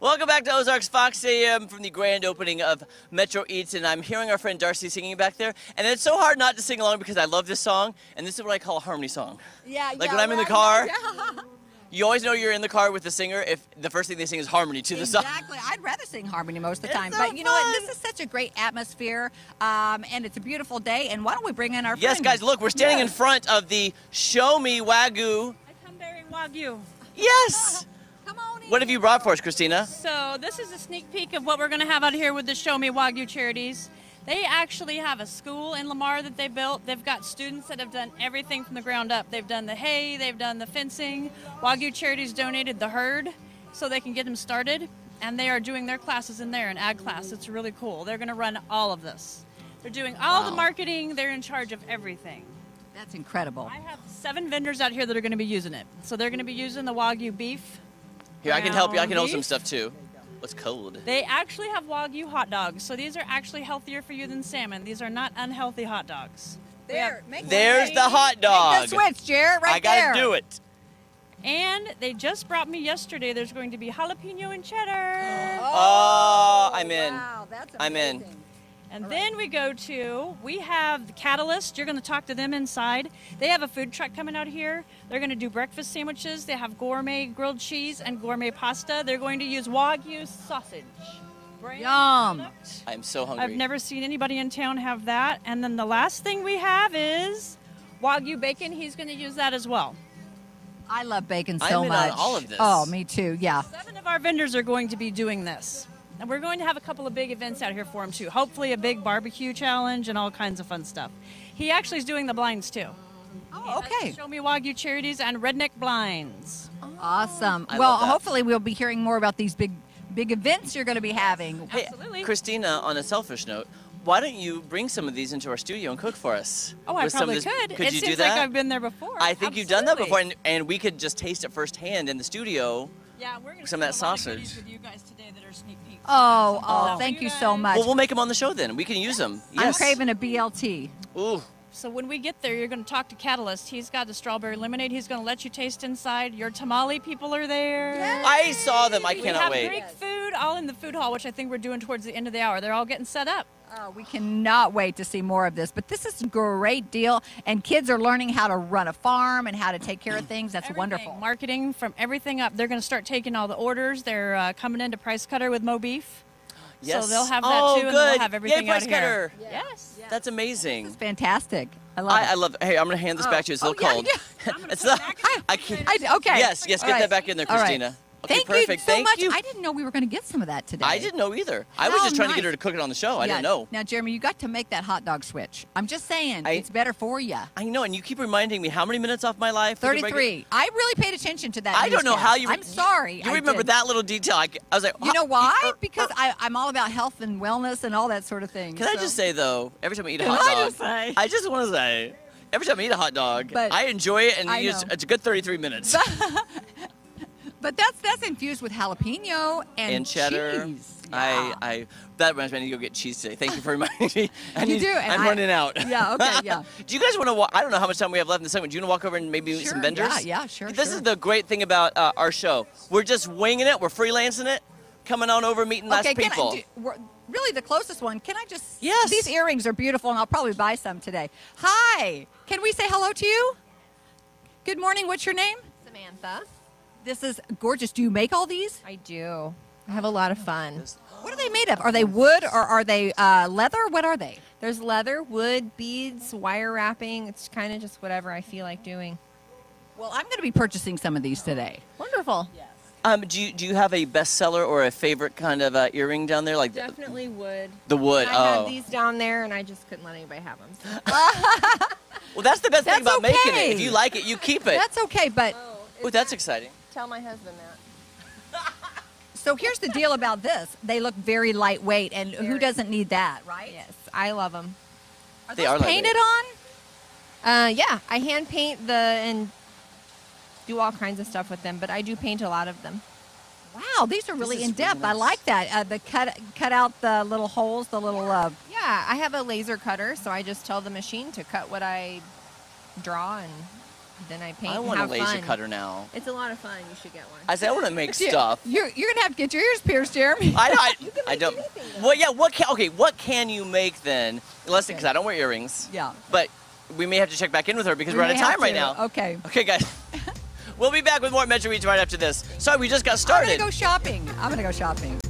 Welcome back to Ozarks Fox AM from the grand opening of Metro Eats, and I'm hearing our friend Darcy singing back there, and it's so hard not to sing along because I love this song, and this is what I call a harmony song. Yeah, like when I'm in the car, you always know you're in the car with the singer if the first thing they sing is harmony to the song. Exactly. I'd rather sing harmony most of the time, but you know what? This is such a great atmosphere, and it's a beautiful day, and why don't we bring in our friend? Yes, guys, look, we're standing in front of the Show Me Wagyu. I come bearing Wagyu. Yes. What have you brought for us, Christina? So this is a sneak peek of what we're going to have out here with the Show Me Wagyu Charities. They actually have a school in Lamar that they built. They've got students that have done everything from the ground up. They've done the hay, they've done the fencing. Wagyu Charities donated the herd so they can get them started. And they are doing their classes in there, an ag class. It's really cool. They're going to run all of this. They're doing all the marketing. They're in charge of everything. That's incredible. I have 7 vendors out here that are going to be using it. So they're going to be using the Wagyu beef. Here, I can help you. I can hold some stuff, too. What's cold? They actually have Wagyu hot dogs, so these are actually healthier for you than salmon. These are not unhealthy hot dogs. There, there's the hot dog. Make the switch, Jared, right there. I gotta do it. And they just brought me yesterday. There's going to be jalapeno and cheddar. Oh, I'm in. Wow, that's amazing. I'm in. And then we have the Catalyst. You're going to talk to them inside. They have a food truck coming out here. They're going to do breakfast sandwiches. They have gourmet grilled cheese and gourmet pasta. They're going to use Wagyu sausage. Yum. I'm so hungry. I've never seen anybody in town have that. And then the last thing we have is Wagyu bacon. He's going to use that as well. I love bacon so much. I'm in on all of this. Oh, me too, yeah. 7 of our vendors are going to be doing this. And we're going to have a couple of big events out here for him, too. Hopefully a big barbecue challenge and all kinds of fun stuff. He actually is doing the blinds, too. Oh, okay. Show Me Wagyu Charities and Redneck Blinds. Awesome. Well, hopefully we'll be hearing more about these big events you're going to be having. Hey, absolutely. Christina, on a selfish note, why don't you bring some of these into our studio and cook for us? Oh, I probably could. Could you do that? It seems like I've been there before. I think you've done that before, and we could just taste it firsthand in the studio. Yeah, we're going to some of that sausage with you guys today that are sneak peeks. Oh, thank you so much. Well, we'll make them on the show then. We can use them. Yes. I'm craving a BLT. Ooh. So when we get there, you're going to talk to Catalyst. He's got the strawberry lemonade. He's going to let you taste inside. Your tamale people are there. Yay! I saw them. I cannot wait. We have Greek food all in the food hall, which I think we're doing towards the end of the hour. They're all getting set up. Oh, we cannot wait to see more of this, but this is a great deal, and kids are learning how to run a farm and how to take care of things. That's wonderful. Marketing from everything up. They're going to start taking all the orders. They're coming into Price Cutter with Mo Beef. Yes. So they'll have that, too, and they'll have everything out here. Price Cutter. Yes. That's amazing. This is fantastic. I love it. I love it. Hey, I'm going to hand this back to you. It's a little cold. Yeah. It's okay. Yes, get that back in there, Christina. Okay, Thank you so much. I didn't know we were going to get some of that today. I didn't know either. I was just trying to get her to cook it on the show. Yeah. I didn't know. Now, Jeremy, you got to make that hot dog switch. I'm just saying, it's better for you. I know, and you keep reminding me how many minutes off my life. 33. I really paid attention to that. I don't know how you. I'm sorry. You remember that little detail? I was like, you know why? Because I'm all about health and wellness and all that sort of thing. Can I just say though, every time I eat a hot dog, I just want to say, every time I eat a hot dog, I enjoy it, and it's a good 33 minutes. But that's infused with jalapeno and cheddar. Cheese. Yeah. That reminds me, I need to go get cheese today. Thank you for reminding me. I'm running out. Yeah, okay, yeah. Do you guys want to walk? I don't know how much time we have left in the segment. Do you want to walk over and maybe meet some vendors? Yeah, sure. This is the great thing about our show. We're just winging it. We're freelancing it. Coming on over, meeting less people. Really the closest one. Can I just? Yes. These earrings are beautiful, and I'll probably buy some today. Hi. Can we say hello to you? Good morning. What's your name? Samantha. This is gorgeous. Do you make all these? I do. I have a lot of fun. What are they made of? Are they wood or are they leather? What are they? There's leather, wood, beads, wire wrapping. It's kind of just whatever I feel like doing. Well, I'm going to be purchasing some of these today. Wonderful. Yes. Do you have a bestseller or a favorite kind of earring down there? Like definitely wood. The wood. I had these down there, and I just couldn't let anybody have them. So. Well, that's the best thing about making it. If you like it, you keep it. That's okay, but oh, that's exciting. Tell my husband that. So here's the deal about this. They look very lightweight, and who doesn't need that, right? Yes, I love them. Are they painted on? Yeah, I hand paint and do all kinds of stuff with them, but I do paint a lot of them. Wow, these are really in-depth. Really nice. I like that. The cut out the little holes, the little... yeah, I have a laser cutter, so I just tell the machine to cut what I draw and... Then I paint. I want a laser cutter now. It's a lot of fun. You should get one. I said I want to make stuff. You're gonna have to get your ears pierced, Jeremy. I don't. Anything, well, yeah. What can you make then? Listen, because I don't wear earrings. Yeah. But we may have to check back in with her because we're out of time right now. Okay. Okay, guys. We'll be back with more Metro Eats right after this. Sorry, we just got started. I'm gonna go shopping.